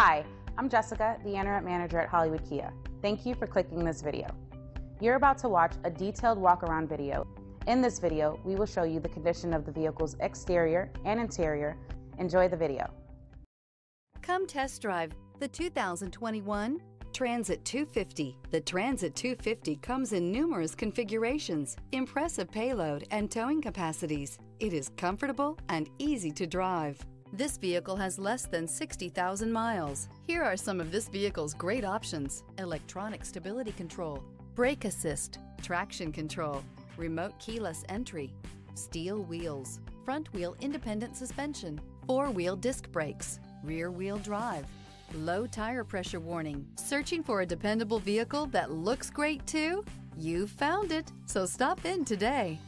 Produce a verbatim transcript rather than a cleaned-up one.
Hi, I'm Jessica, the Interim Manager at Hollywood Kia. Thank you for clicking this video. You're about to watch a detailed walk-around video. In this video, we will show you the condition of the vehicle's exterior and interior. Enjoy the video. Come test drive the two thousand twenty-one Transit two fifty. The Transit two fifty comes in numerous configurations, impressive payload and towing capacities. It is comfortable and easy to drive. This vehicle has less than sixty thousand miles. Here are some of this vehicle's great options: electronic stability control, brake assist, traction control, remote keyless entry, steel wheels, front wheel independent suspension, four-wheel disc brakes, rear wheel drive, low tire pressure warning. Searching for a dependable vehicle that looks great too? You found it, so stop in today.